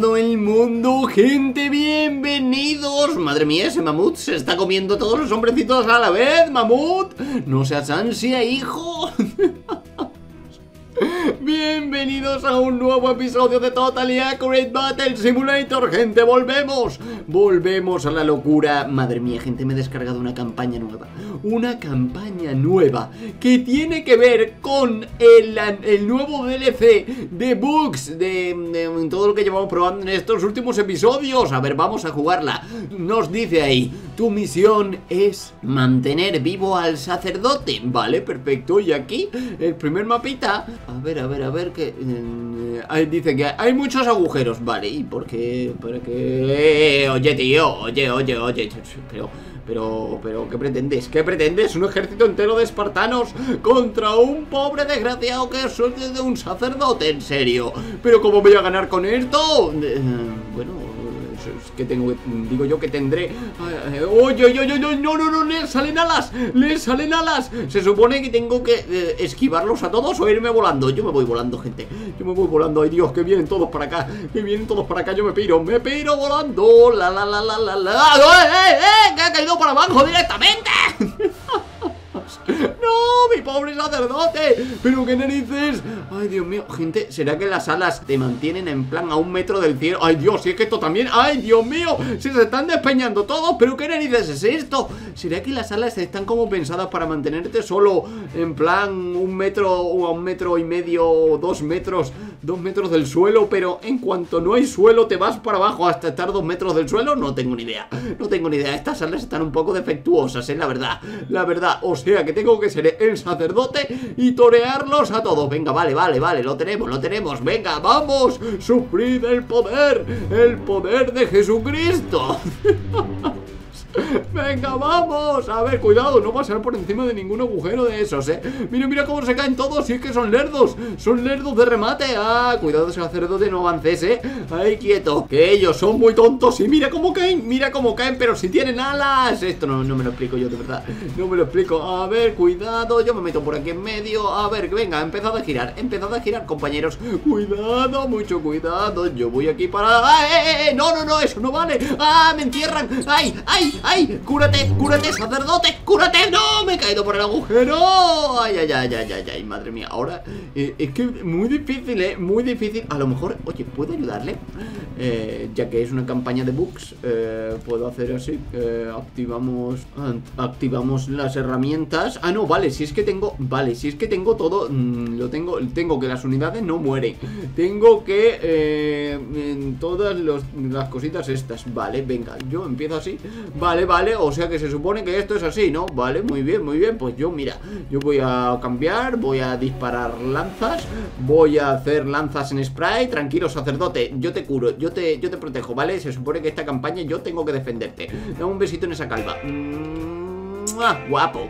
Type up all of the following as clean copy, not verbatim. todo el mundo, gente, bienvenidos. Madre mía, ese mamut se está comiendo todos los hombrecitos a la vez, mamut. No seas ansia, hijo. Bienvenidos a un nuevo episodio de Totally Accurate Battle Simulator, gente, volvemos a la locura. Madre mía, gente, me he descargado una campaña nueva que tiene que ver con el nuevo DLC de bugs, de todo lo que llevamos probando en estos últimos episodios. A ver, vamos a jugarla. Nos dice ahí, tu misión es mantener vivo al sacerdote. Vale, perfecto, y aquí el primer mapita. A ver, que dice que hay muchos agujeros. Vale, ¿y por qué? Oye, tío, oye. Pero, ¿qué pretendes? ¿Un ejército entero de espartanos contra un pobre desgraciado que es de un sacerdote? En serio. ¿Pero cómo voy a ganar con esto? Bueno, que tengo, digo yo que tendré. ¡Oye! No, le salen alas. Se supone que tengo que esquivarlos a todos o irme volando. Yo me voy volando, gente. Ay, Dios, que vienen todos para acá. Yo me piro volando. ¡Que ha caído para abajo directamente! ¡No, mi pobre sacerdote! ¡Pero qué narices! ¡Ay, Dios mío! Gente, ¿será que las alas te mantienen en plan a 1 metro del cielo? ¡Ay, Dios! Si es que esto también... ¡Ay, Dios mío! Si se están despeñando todos, ¿pero qué narices es esto? ¿Será que las alas están como pensadas para mantenerte solo en plan 1 metro o a 1,5 metros o 2 metros? 2 metros del suelo, pero en cuanto no hay suelo te vas para abajo hasta estar 2 metros del suelo. No tengo ni idea, estas alas están un poco defectuosas, la verdad, o sea que tengo que ser el sacerdote y torearlos a todos. Venga, vale, lo tenemos, venga, vamos, sufrid el poder de Jesucristo. Venga, vamos. A ver, cuidado, no pasar por encima de ningún agujero de esos, Mira cómo se caen todos. Si es que son lerdos. Son lerdos de remate. Ah, cuidado, sacerdote, no avances, ahí quieto, que ellos son muy tontos. Y mira cómo caen, pero si tienen alas. Esto no me lo explico yo, de verdad. No me lo explico. A ver, cuidado, yo me meto por aquí en medio. A ver, venga, empezad a girar. Compañeros. Cuidado, mucho cuidado. Yo voy aquí para... ¡Ah, No, eso no vale! ¡Ah, me entierran! ¡Ay! ¡Cúrate, sacerdote! ¡Cúrate! ¡No! ¡Me he caído por el agujero! ¡Ay! Madre mía, ahora es que muy difícil, muy difícil. A lo mejor, oye, ¿puedo ayudarle? Ya que es una campaña de bugs, puedo hacer así. Activamos las herramientas. Ah, no, vale, si es que tengo... todo... lo tengo... que las unidades no mueren. Tengo que... todas las cositas estas. Vale, venga, yo empiezo así. Vale, o sea que se supone que esto es así, ¿no? Vale, muy bien, pues yo, mira, yo voy a cambiar, voy a disparar lanzas, voy a hacer lanzas en spray. Tranquilo, sacerdote, yo te curo, yo te protejo, ¿vale? Se supone que esta campaña yo tengo que defenderte. Dame un besito en esa calva. Guapo.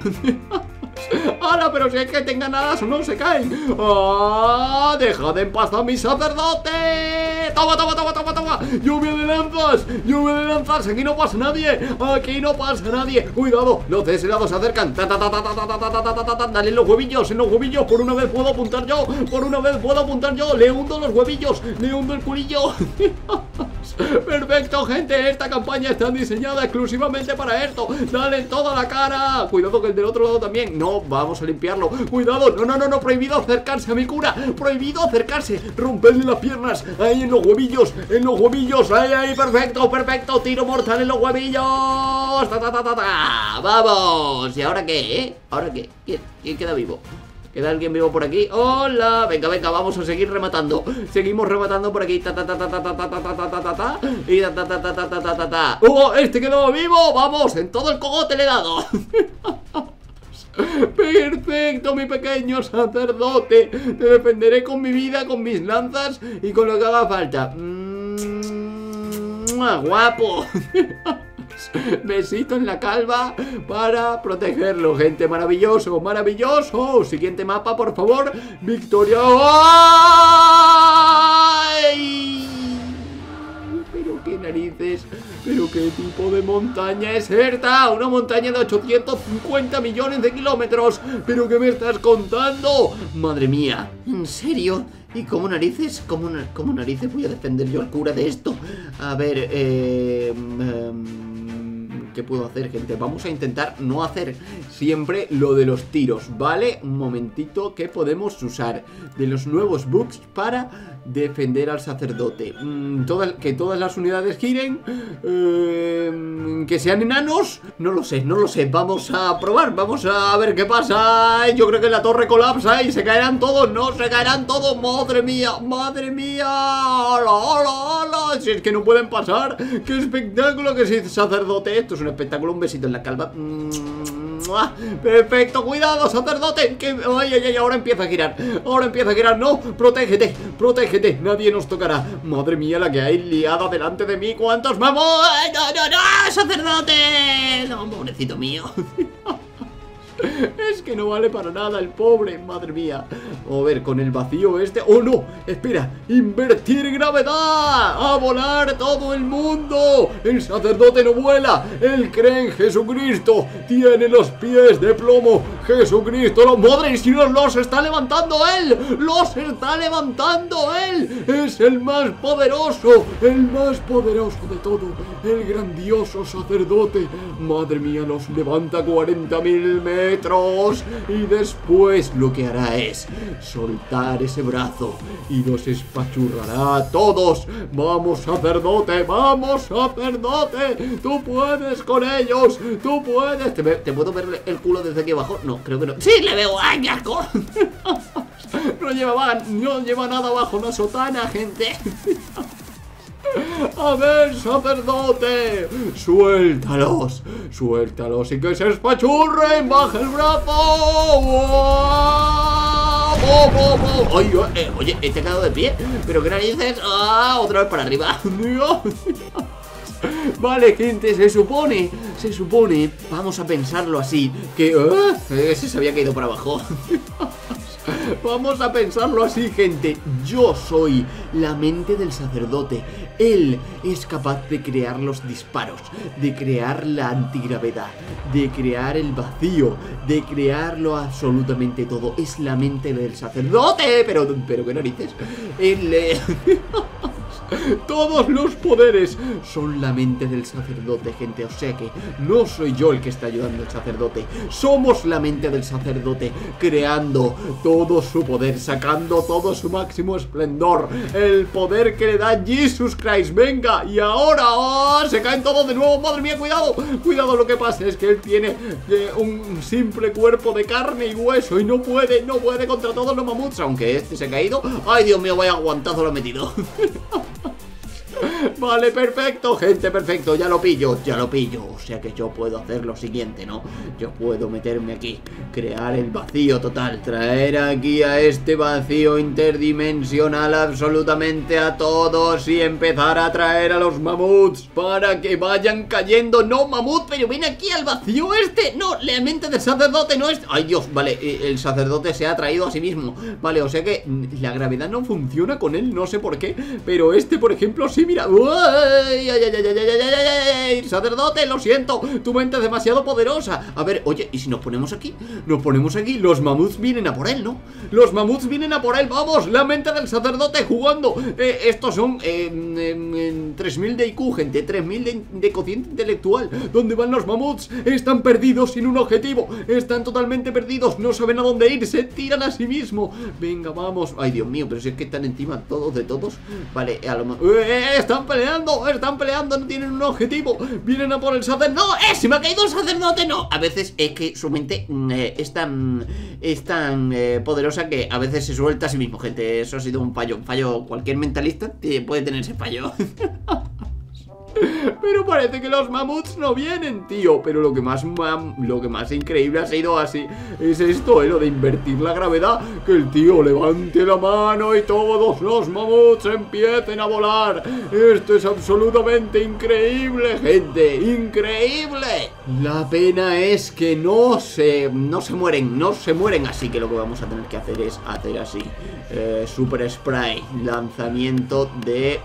¡Hala! Pero si es que tengan alas o no se caen. ¡Ah! ¡Dejad en paz a mi sacerdote! ¡Toma! ¡Lluvia de lanzas! ¡Aquí no pasa nadie! ¡Cuidado! ¡Los de ese lado se acercan! ¡Dale en los huevillos! ¡Por una vez puedo apuntar yo! ¡Le hundo los huevillos! ¡Le hundo el culillo! Perfecto, gente, esta campaña está diseñada exclusivamente para esto. Dale toda la cara. Cuidado que el del otro lado también. No, vamos a limpiarlo. Cuidado, no, prohibido acercarse a mi cura. Romperle las piernas. Ahí en los huevillos, ahí, perfecto. Tiro mortal en los huevillos. Vamos. ¿Y ahora qué, ¿Ahora qué? ¿Quién queda vivo? ¿Queda alguien vivo por aquí? ¡Hola! Venga, vamos a seguir rematando. Seguimos rematando por aquí. Y ¡oh! ¡Este quedó vivo! ¡Vamos! ¡En todo el cogote le he dado! Perfecto, mi pequeño sacerdote. Te defenderé con mi vida, con mis lanzas y con lo que haga falta. ¡Guapo! Besito en la calva para protegerlo, gente. Maravilloso. Siguiente mapa, por favor. Victoria. ¡Ay! Pero qué narices. Pero qué tipo de montaña es esta. Una montaña de 850 millones de kilómetros. Pero qué me estás contando. Madre mía, ¿en serio? ¿Y cómo narices? ¿Cómo narices voy a defender yo al cura de esto? A ver, ¿qué puedo hacer, gente? Vamos a intentar no hacer siempre lo de los tiros, ¿vale? Un momentito, ¿qué podemos usar? De los nuevos bugs para defender al sacerdote. Que todas las unidades giren. Que sean enanos. No lo sé, no lo sé. Vamos a probar, vamos a ver qué pasa. Yo creo que la torre colapsa y se caerán todos. No, se caerán todos. Madre mía, madre mía. Hola, hola, hola. Si es que no pueden pasar. Qué espectáculo que es el sacerdote. Esto es un espectáculo, un besito en la calva. Perfecto, cuidado, sacerdote. Que... ay, ay, ay, ahora empieza a girar. Ahora empieza a girar, no, protégete. Protégete, nadie nos tocará. Madre mía, la que hay liada delante de mí. ¿Cuántos vamos? ¡Ay, no, no, no! ¡Sacerdote! No, pobrecito mío. Es que no vale para nada el pobre, madre mía. A ver, con el vacío este... ¡oh, no! Espera, invertir gravedad. ¡A volar todo el mundo! El sacerdote no vuela. Él cree en Jesucristo. Tiene los pies de plomo. Jesucristo, los madres, si no, los está levantando él. Los está levantando él. Es el más poderoso. El más poderoso de todo. El grandioso sacerdote. Madre mía, los levanta 40.000 metros. Y después lo que hará es soltar ese brazo y los espachurrará a todos. ¡Vamos, sacerdote! ¡Vamos, sacerdote! ¡Tú puedes con ellos! ¡Tú puedes! ¿Te puedo ver el culo desde aquí abajo? No, creo que no. ¡Sí, le veo! ¡Ay, qué asco! No lleva nada abajo una sotana, gente. A ver, sacerdote, suéltalos, suéltalos y que se espachurren. Baja el brazo. ¡Oh, oh, oh! Oye, oye, he quedado de pie. Pero qué narices, otra vez para arriba. Dios. Vale, gente, se supone, vamos a pensarlo así, que se había caído para abajo. Vamos a pensarlo así, gente. Yo soy la mente del sacerdote. Él es capaz de crear los disparos, de crear la antigravedad, de crear el vacío, de crearlo absolutamente todo. Es la mente del sacerdote. Pero qué narices. Él... todos los poderes son la mente del sacerdote, gente. O sea que no soy yo el que está ayudando al sacerdote. Somos la mente del sacerdote, creando todo su poder, sacando todo su máximo esplendor. El poder que le da Jesus Christ. Venga, y ahora se caen todos de nuevo. Madre mía, cuidado. Cuidado, lo que pasa es que él tiene un simple cuerpo de carne y hueso y no puede contra todos los mamuts. Aunque este se ha caído. Ay, Dios mío, vaya aguantazo lo ha metido. Vale, perfecto, gente, perfecto. Ya lo pillo, o sea que yo puedo hacer lo siguiente, ¿no? Yo puedo meterme aquí, crear el vacío total, traer aquí a este vacío interdimensional absolutamente a todos y empezar a traer a los mamuts para que vayan cayendo. No, mamut, pero ven aquí al vacío este. No, la mente del sacerdote no es... ay, Dios, vale, el sacerdote se ha traído a sí mismo. Vale, o sea que la gravedad no funciona con él, no sé por qué. Pero este, por ejemplo, sí, mira. ¡Ay, ay, ay, ay, ay, ay, ay, ay! Sacerdote, lo siento, tu mente es demasiado poderosa. A ver, oye, ¿y si nos ponemos aquí? Nos ponemos aquí, los mamuts vienen a por él, ¿no? Los mamuts vienen a por él, vamos. La mente del sacerdote jugando. Estos son 3000 de IQ, gente, 3000 de cociente intelectual. ¿Dónde van los mamuts? Están perdidos, sin un objetivo. Están totalmente perdidos, no saben a dónde ir. Se tiran a sí mismo. Venga, vamos. Ay, Dios mío, pero si es que están encima todos de todos. Vale, a lo mejor... Están peleando, no tienen un objetivo. Vienen a por el sacerdote. ¡No! ¡Se me ha caído el sacerdote! No, a veces es que su mente es tan poderosa que a veces se suelta a sí mismo, gente. Eso ha sido un fallo. Cualquier mentalista puede tener ese fallo. Pero parece que los mamuts no vienen, tío. Pero lo que más increíble ha sido así es esto, lo de invertir la gravedad. Que el tío levante la mano y todos los mamuts empiecen a volar. Esto es absolutamente increíble, gente. ¡Increíble! La pena es que no se mueren. Así que lo que vamos a tener que hacer es hacer así. Super spray. Lanzamiento de...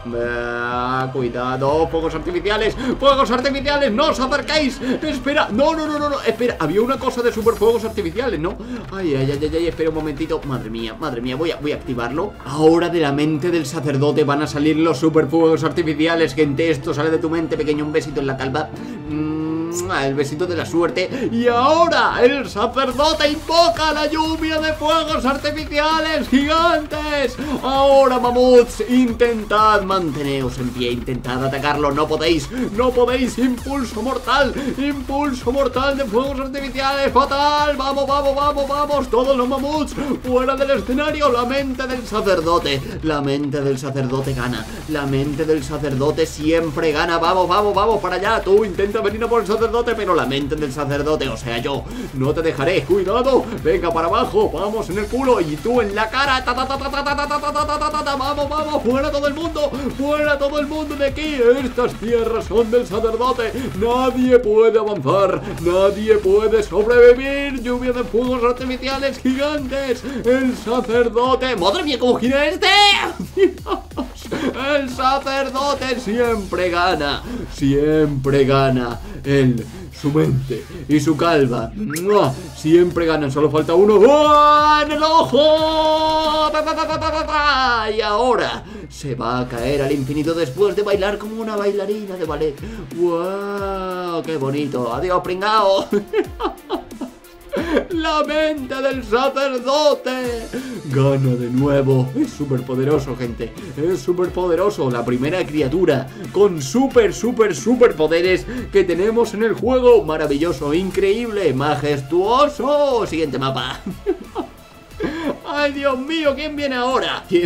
cuidado, fuegos artificiales. ¡Fuegos artificiales! ¡No os acercáis! ¡Espera! No, espera, había una cosa de super fuegos artificiales, ¿no? Ay, espera un momentito. Madre mía, voy a activarlo. Ahora de la mente del sacerdote van a salir los super fuegos artificiales. Gente, esto sale de tu mente, pequeño. Un besito en la calva. El besito de la suerte. Y ahora el sacerdote invoca la lluvia de fuegos artificiales gigantes. Ahora, mamuts, intentad manteneos en pie, intentad atacarlo. No podéis, impulso mortal de fuegos artificiales, fatal. Vamos, todos los mamuts fuera del escenario. La mente del sacerdote gana. La mente del sacerdote siempre gana. Vamos para allá. Tú intenta venir a por el sacerdote, pero la mente del sacerdote, o sea yo, no te dejaré. Cuidado, venga para abajo, vamos en el culo y tú en la cara. Vamos, fuera todo el mundo de aquí. Estas tierras son del sacerdote, nadie puede avanzar, nadie puede sobrevivir. Lluvia de fuegos artificiales gigantes, el sacerdote. Madre mía, cómo gira este. El sacerdote siempre gana. Él, su mente y su calva siempre ganan. Solo falta uno. ¡Oh, en el ojo! Y ahora se va a caer al infinito después de bailar como una bailarina de ballet. ¡Wow! ¡Qué bonito! ¡Adiós, pringao! La mente del sacerdote gana de nuevo. Es súper poderoso, gente. Es súper poderoso. La primera criatura con súper poderes que tenemos en el juego. Maravilloso, increíble, majestuoso. Siguiente mapa. ¡Ay, Dios mío! ¿Quién viene ahora? ¿Y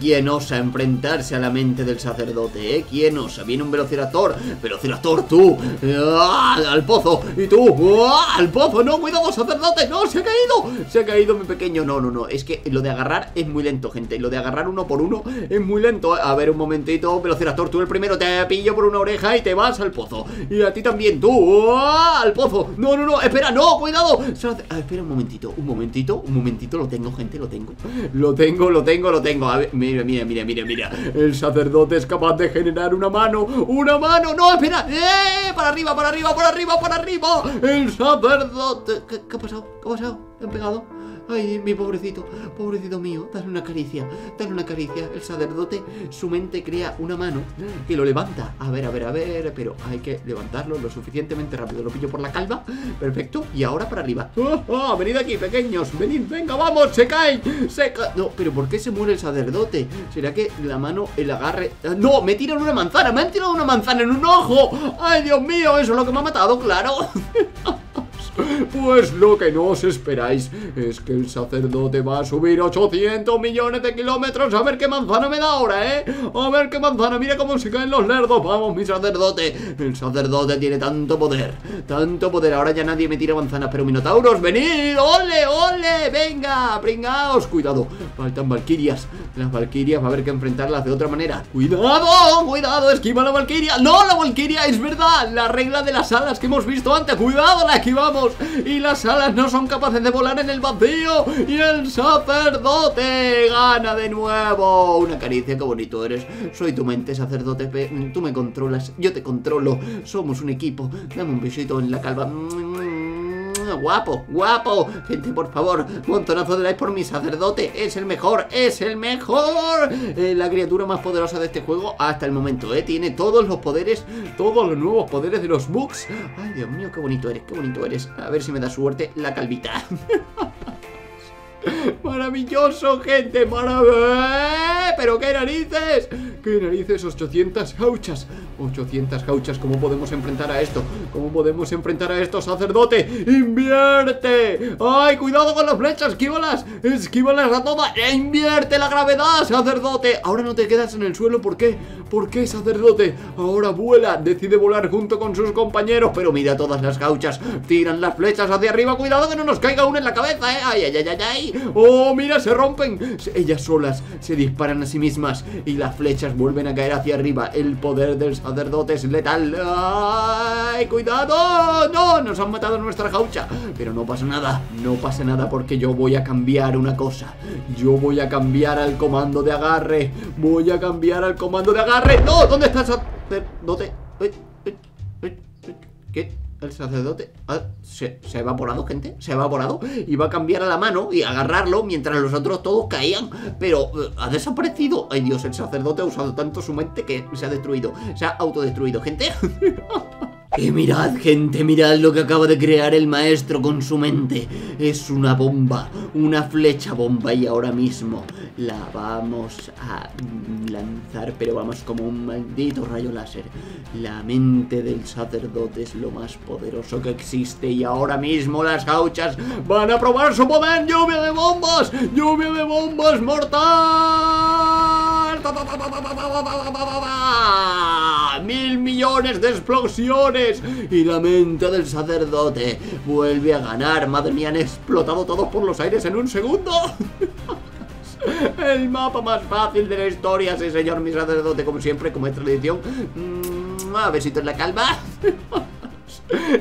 quién osa enfrentarse a la mente del sacerdote, eh? ¿Quién osa? Viene un velociraptor. ¡Velociraptor, tú! ¡Ah, al pozo! ¡Y tú! ¡Ah, al pozo! ¡No, cuidado, sacerdote! ¡No, se ha caído! Se ha caído mi pequeño. No. Es que lo de agarrar es muy lento, gente. Lo de agarrar uno por uno es muy lento. A ver, un momentito. Velociraptor, tú el primero. Te pillo por una oreja y te vas al pozo. Y a ti también, tú. ¡Ah, al pozo! No. Espera, no, cuidado. Espera un momentito. Lo tengo, gente. A ver, mira. El sacerdote es capaz de generar una mano. No, espera. Para arriba. El sacerdote. ¿Qué ha pasado? ¿Han pegado? Ay, mi pobrecito mío. Dale una caricia. El sacerdote, su mente crea una mano que lo levanta. A ver, pero hay que levantarlo lo suficientemente rápido. Lo pillo por la calva, perfecto. Y ahora para arriba. Venid aquí, pequeños, venid, venga, vamos. Se cae. No, pero ¿por qué se muere el sacerdote? ¿Será que la mano, el agarre? No, me han tirado una manzana en un ojo. Ay, Dios mío, eso es lo que me ha matado, claro. Pues lo que no os esperáis es que el sacerdote va a subir 800 millones de kilómetros. A ver qué manzana me da ahora, ¿eh? Mira cómo se caen los nerdos. Vamos, mi sacerdote. El sacerdote tiene tanto poder. Ahora ya nadie me tira manzanas, pero minotauros, venid. ¡Ole! Venga, pringaos. Cuidado, faltan valquirias. Las valquirias va a haber que enfrentarlas de otra manera. Cuidado, esquiva la valquiria. No, la valquiria, es verdad. La regla de las alas que hemos visto antes. Cuidado, la esquivamos. Y las alas no son capaces de volar en el vacío. Y el sacerdote gana de nuevo. Una caricia, qué bonito eres. Soy tu mente, sacerdote. Tú me controlas, yo te controlo. Somos un equipo. Dame un besito en la calva. Guapo. Gente, por favor, montonazo de likes por mi sacerdote. Es el mejor. La criatura más poderosa de este juego hasta el momento, ¿eh? Tiene todos los poderes, todos los nuevos poderes de los bugs. Ay, Dios mío, qué bonito eres. A ver si me da suerte la calvita. Maravilloso, gente. pero qué narices. Qué narices, 800 gauchas. 800 gauchas, ¿cómo podemos enfrentar a esto? ¿Cómo podemos enfrentar a esto, sacerdote? ¡Invierte! ¡Ay, cuidado con las flechas! ¡Esquívalas! ¡Esquívalas a todas! ¡E invierte la gravedad, sacerdote! Ahora no te quedas en el suelo, ¿por qué? ¿Por qué, sacerdote? Ahora vuela, decide volar junto con sus compañeros. Pero mira todas las gauchas, tiran las flechas hacia arriba. ¡Cuidado que no nos caiga una en la cabeza, eh! ¡Ay, ay, ay, ay! ¡Oh, mira, se rompen! Ellas solas se disparan a sí mismas y las flechas vuelven a caer hacia arriba. El poder del sacerdote es letal. ¡Ay, cuidado! ¡No! Nos han matado nuestra gaucha. Pero no pasa nada, no pasa nada, porque yo voy a cambiar una cosa. Yo voy a cambiar al comando de agarre. Voy a cambiar al comando de agarre. ¡No! ¿Dónde está el sacerdote? ¿Qué? El sacerdote se ha evaporado, gente. Se ha evaporado. Iba a cambiar a la mano y agarrarlo mientras los otros todos caían, pero ha desaparecido. Ay, Dios, el sacerdote ha usado tanto su mente que se ha destruido. Se ha autodestruido, gente. Y mirad, gente, mirad lo que acaba de crear el maestro con su mente. Es una bomba, una flecha bomba, y ahora mismo la vamos a lanzar, pero vamos como un maldito rayo láser. La mente del sacerdote es lo más poderoso que existe, y ahora mismo las gauchas van a probar su poder. Lluvia de bombas mortal. 1000 millones de explosiones, y la mente del sacerdote vuelve a ganar. Madre mía, han explotado todos por los aires en un segundo. El mapa más fácil de la historia. Sí, señor, mi sacerdote, como siempre, como es tradición. A besito en la calma.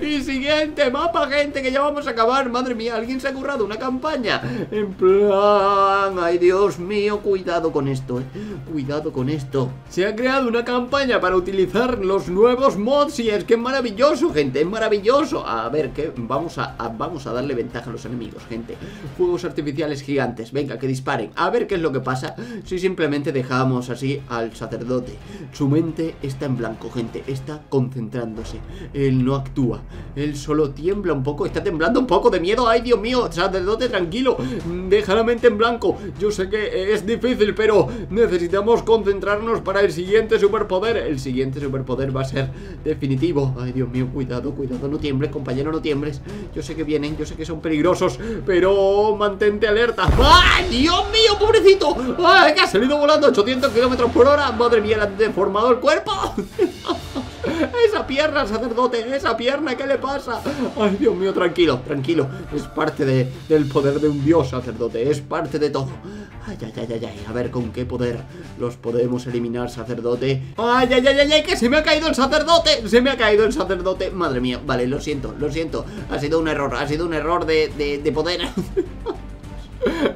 Y siguiente mapa, gente, que ya vamos a acabar. Madre mía, alguien se ha currado una campaña. En plan, ay, Dios mío, cuidado con esto, cuidado con esto. Se ha creado una campaña para utilizar los nuevos mods, y es que es maravilloso, gente, es maravilloso. A ver, que vamos a darle ventaja a los enemigos, gente. Fuegos artificiales gigantes, venga, que disparen. A ver qué es lo que pasa si simplemente dejamos así al sacerdote. Su mente está en blanco, gente, está concentrándose. Él no actúa, él solo tiembla un poco. Está temblando un poco de miedo. Ay, Dios mío, sacerdote, tranquilo, deja la mente en blanco. Yo sé que es difícil, pero necesitamos concentrarnos para el siguiente superpoder. El siguiente superpoder va a ser definitivo. Ay, Dios mío, cuidado, cuidado, no tiembles, compañero, no tiembles. Yo sé que vienen, yo sé que son peligrosos, pero mantente alerta. ¡Ay, Dios mío, pobrecito! ¡Ay, que ha salido volando 800 kilómetros por hora! Madre mía, le han deformado el cuerpo. Esa pierna, sacerdote, esa pierna, ¿qué le pasa? Ay, Dios mío, tranquilo, tranquilo. Es parte del poder de un dios, sacerdote. Es parte de todo. Ay, ay, ay, ay, ay. A ver con qué poder los podemos eliminar, sacerdote. Ay, ay, ay, ay, ay, que se me ha caído el sacerdote. Se me ha caído el sacerdote. Madre mía, vale, lo siento, lo siento. Ha sido un error, ha sido un error de poder.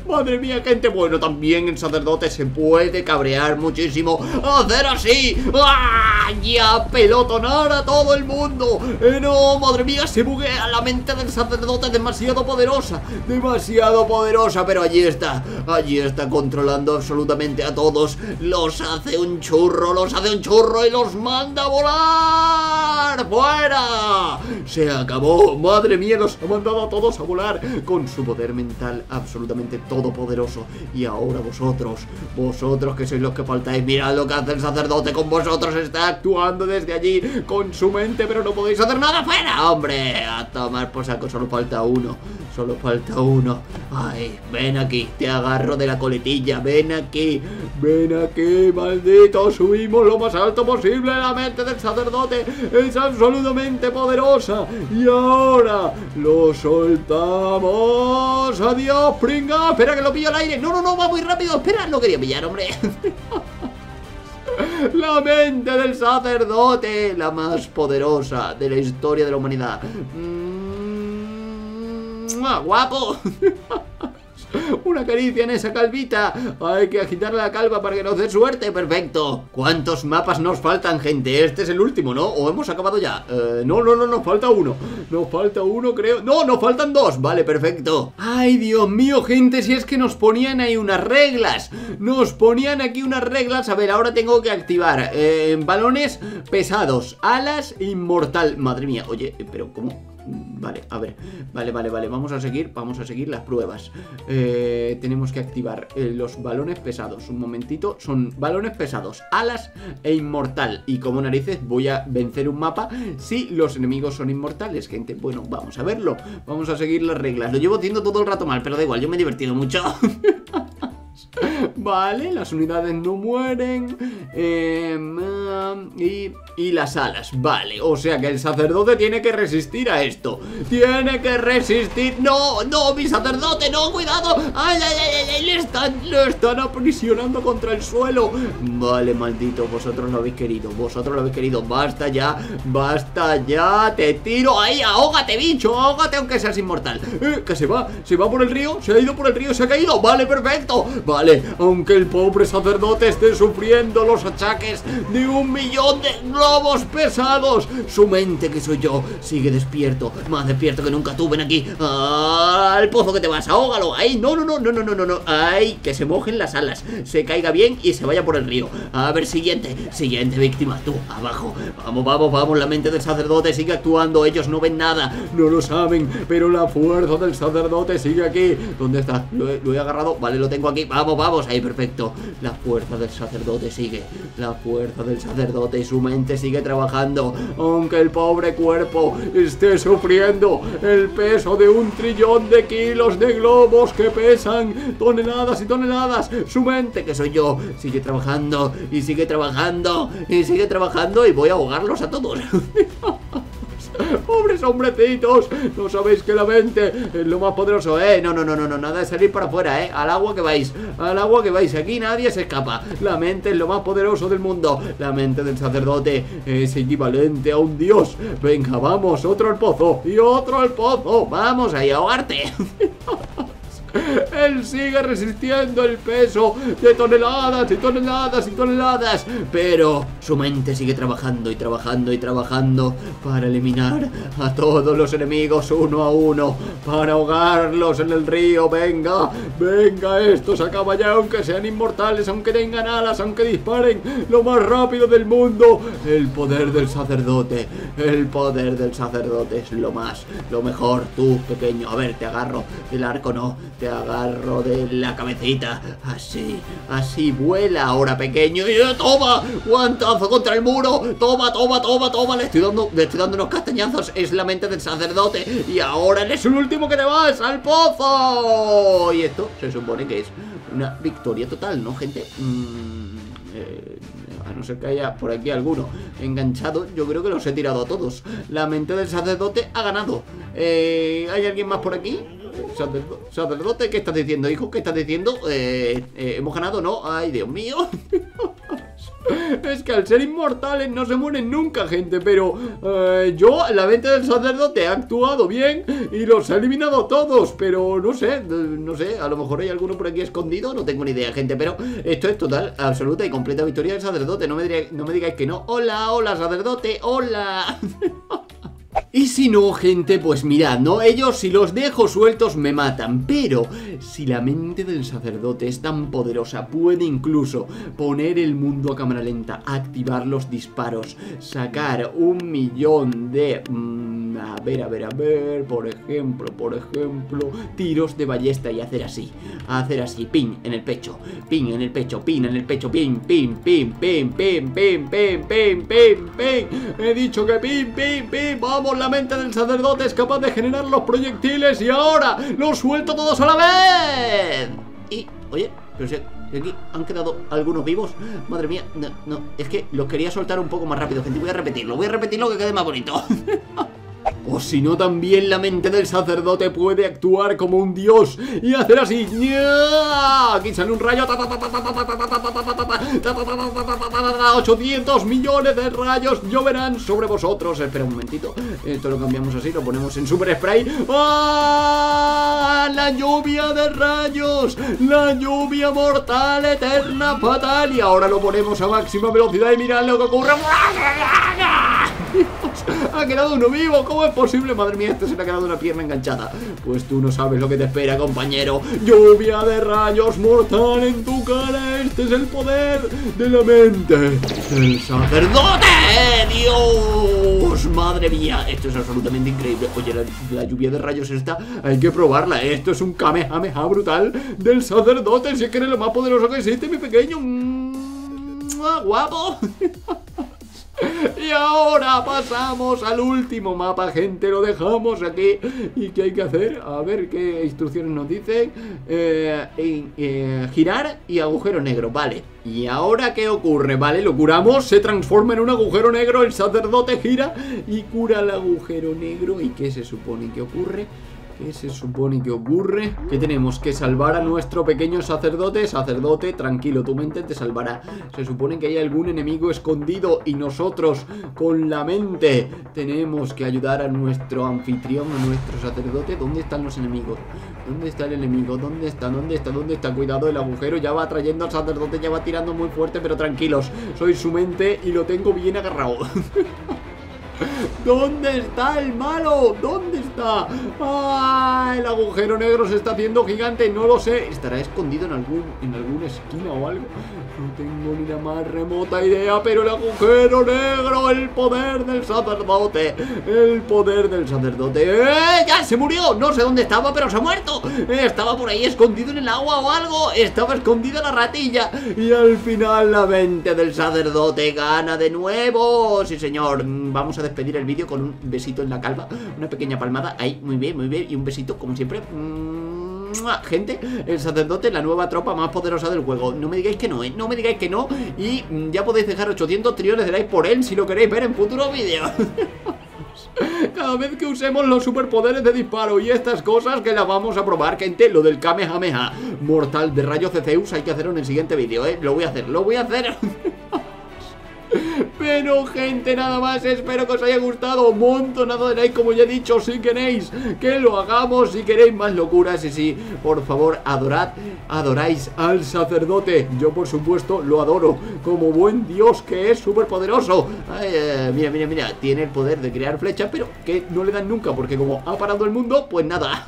Madre mía, gente, bueno, también el sacerdote se puede cabrear muchísimo. Hacer así, ¡ah!, y a pelotonar a todo el mundo. No, madre mía, se buguea. La mente del sacerdote es demasiado poderosa, demasiado poderosa. Pero allí está controlando absolutamente a todos. Los hace un churro, los hace un churro, y los manda a volar. ¡Fuera! Se acabó, madre mía, los ha mandado a todos a volar con su poder mental absolutamente todopoderoso. Y ahora vosotros que sois los que faltáis, mirad lo que hace el sacerdote con vosotros. Está actuando desde allí con su mente, pero no podéis hacer nada. ¡Fuera, hombre! A tomar por saco, solo falta uno, solo falta uno. Ay, ven aquí, te agarro de la coletilla, ven aquí, maldito. Subimos lo más alto posible. La mente del sacerdote es absolutamente poderosa, y ahora lo soltamos. Adiós, primo. Venga, espera que lo pillo al aire. No, no, no, va muy rápido. Espera, no quería pillar, hombre. La mente del sacerdote, la más poderosa de la historia de la humanidad. Guapo. Una caricia en esa calvita. Hay que agitar la calva para que nos dé suerte. Perfecto. ¿Cuántos mapas nos faltan, gente? Este es el último, ¿no? ¿O hemos acabado ya? No, no, no, nos falta uno. Nos falta uno, creo. No, nos faltan dos. Vale, perfecto. Ay, Dios mío, gente, si es que nos ponían ahí unas reglas. Nos ponían aquí unas reglas. A ver, ahora tengo que activar balones pesados, alas, inmortal. Madre mía, oye, pero ¿cómo? Vale, a ver, vale, vamos a seguir las pruebas. Tenemos que activar los balones pesados, un momentito. Son balones pesados, alas e inmortal, y como narices voy a vencer un mapa si los enemigos son inmortales, gente. Bueno, vamos a verlo, vamos a seguir las reglas. Lo llevo haciendo todo el rato mal, pero da igual, yo me he divertido mucho. Vale, las unidades no mueren, y las alas, vale. O sea que el sacerdote tiene que resistir a esto. Tiene que resistir. No, no, mi sacerdote, no, cuidado. Ay, ay, ay, ay, le están aprisionando contra el suelo. Vale, maldito, vosotros lo habéis querido. Basta ya, te tiro ahí, ahógate, bicho, ahógate aunque seas inmortal. Que se va por el río, se ha ido por el río, se ha caído, vale, perfecto. Vale, aunque el pobre sacerdote esté sufriendo los achaques de 1.000.000 de globos pesados, su mente, que soy yo, sigue despierto, más despierto que nunca. Tú ven aquí, al pozo que te vas, ahógalo, ahí, no, ay, que se mojen las alas, se caiga bien y se vaya por el río. A ver, siguiente víctima, tú, abajo, vamos, la mente del sacerdote sigue actuando, ellos no ven nada, no lo saben, pero la fuerza del sacerdote sigue aquí. ¿Dónde está? Lo he agarrado, vale, lo tengo aquí. Vamos, ahí, perfecto. La fuerza del sacerdote sigue. Y su mente sigue trabajando. Aunque el pobre cuerpo esté sufriendo el peso de 1.000.000.000 de kilos de globos que pesan toneladas y toneladas, su mente, que soy yo, sigue trabajando y sigue trabajando y sigue trabajando, y voy a ahogarlos a todos. Pobres hombrecitos, no sabéis que la mente es lo más poderoso, no, nada de salir para afuera, al agua que vais, aquí nadie se escapa. La mente es lo más poderoso del mundo. La mente del sacerdote es equivalente a un dios. Venga, vamos, otro al pozo y otro al pozo, vamos ahí, ahogarte. Él sigue resistiendo el peso de toneladas y toneladas y toneladas, pero su mente sigue trabajando y trabajando y trabajando para eliminar a todos los enemigos uno a uno, para ahogarlos en el río. Venga, venga, esto se acaba ya, aunque sean inmortales, aunque tengan alas, aunque disparen lo más rápido del mundo. El poder del sacerdote, es lo mejor. Tú, pequeño, a ver, te agarro del arco, no, te agarro de la cabecita. Así, así, vuela ahora, pequeño. Y toma, guantazo contra el muro. Toma, le estoy dando unos castañazos. Es la mente del sacerdote. Y ahora eres el último que te vas al pozo. Y esto se supone que es una victoria total, ¿no, gente? A no ser que haya por aquí alguno enganchado, yo creo que los he tirado a todos. La mente del sacerdote ha ganado. ¿Hay alguien más por aquí? Sacerdote, ¿qué estás diciendo, hijo? ¿Qué estás diciendo? ¿Hemos ganado? No, ay, Dios mío. Es que al ser inmortales no se mueren nunca, gente. Pero la mente del sacerdote ha actuado bien y los ha eliminado todos. Pero no sé, a lo mejor hay alguno por aquí escondido, no tengo ni idea, gente. Pero esto es total, absoluta y completa victoria del sacerdote. No me digáis que no. Hola, sacerdote, hola. Y si no, gente, pues mirad, ¿no? Ellos, si los dejo sueltos, me matan. Pero si la mente del sacerdote es tan poderosa, puede incluso poner el mundo a cámara lenta, activar los disparos, sacar 1.000.000 de... A ver, por ejemplo, tiros de ballesta y hacer así, pin en el pecho, pin, he dicho que pin, vamos, la mente del sacerdote es capaz de generar los proyectiles y ahora los suelto todos a la vez. Y, oye, pero si aquí han quedado algunos vivos. Madre mía, no, es que los quería soltar un poco más rápido, gente, voy a repetirlo que quede más bonito. O si no, también la mente del sacerdote puede actuar como un dios y hacer así. Aquí sale un rayo. 800 millones de rayos lloverán sobre vosotros. Espera un momentito. Esto lo cambiamos así, lo ponemos en super spray. ¡Ah! La lluvia de rayos, la lluvia mortal, eterna, fatal. Y ahora lo ponemos a máxima velocidad y mirad lo que ocurre. ¡Ha quedado uno vivo! ¿Cómo es posible? Madre mía, este se le ha quedado una pierna enganchada. Pues tú no sabes lo que te espera, compañero. Lluvia de rayos mortal en tu cara. Este es el poder de la mente. ¡El sacerdote! ¡Dios! Madre mía, esto es absolutamente increíble. Oye, la lluvia de rayos esta hay que probarla. Esto es un kamehameha brutal del sacerdote. Si es que eres lo más poderoso que existe, mi pequeño. ¡Guapo! Y ahora pasamos al último mapa, gente, lo dejamos aquí. ¿Y qué hay que hacer? A ver qué instrucciones nos dicen. Girar y agujero negro, vale. ¿Y ahora qué ocurre? Vale, lo curamos, se transforma en un agujero negro, el sacerdote gira y cura el agujero negro. ¿Y qué se supone que ocurre? ¿Qué se supone que ocurre? Que tenemos que salvar a nuestro pequeño sacerdote. Sacerdote, tranquilo, tu mente te salvará. Se supone que hay algún enemigo escondido y nosotros, con la mente, tenemos que ayudar a nuestro anfitrión, a nuestro sacerdote. ¿Dónde están los enemigos? ¿Dónde está el enemigo? ¿Dónde está? ¿Dónde está? ¿Dónde está? Cuidado, el agujero ya va trayendo al sacerdote, ya va tirando muy fuerte, pero tranquilos, soy su mente y lo tengo bien agarrado. ¿Dónde está el malo? ¿Dónde está? ¡Ah! El agujero negro se está haciendo gigante. No lo sé. ¿Estará escondido en alguna esquina o algo? No tengo ni la más remota idea. Pero el agujero negro, el poder del sacerdote, el poder del sacerdote. ¡Ya se murió! No sé dónde estaba, pero se ha muerto. Estaba por ahí escondido en el agua o algo. Estaba escondida la ratilla. Y al final la mente del sacerdote gana de nuevo. Sí, señor. Vamos a despedir el vídeo con un besito en la calva, una pequeña palmada, ahí, muy bien, y un besito como siempre. Gente, el sacerdote, la nueva tropa más poderosa del juego, no me digáis que no, no me digáis que no, y ya podéis dejar 800 trillones de likes por él si lo queréis ver en futuros vídeos. Cada vez que usemos los superpoderes de disparo y estas cosas que las vamos a probar, gente, lo del Kamehameha mortal de rayos de Zeus hay que hacerlo en el siguiente vídeo, lo voy a hacer, lo voy a hacer. Pero gente, nada más, espero que os haya gustado. Un montonazo de like, como ya he dicho. Si queréis que lo hagamos, si queréis más locuras, y sí, por favor, adoráis al sacerdote. Yo por supuesto lo adoro, como buen dios que es súper poderoso. Mira, mira, mira, tiene el poder de crear flechas, pero que no le dan nunca, porque como ha parado el mundo, pues nada.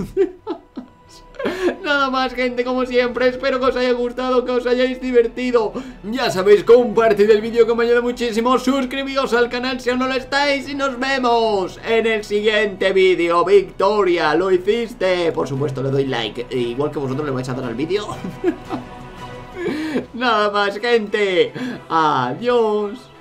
Nada más, gente, como siempre, espero que os haya gustado, que os hayáis divertido. Ya sabéis, compartid el vídeo que me ayuda muchísimo, suscribíos al canal si aún no lo estáis y nos vemos en el siguiente vídeo. Victoria, lo hiciste. Por supuesto, le doy like, igual que vosotros le vais a dar al vídeo. Nada más, gente, adiós.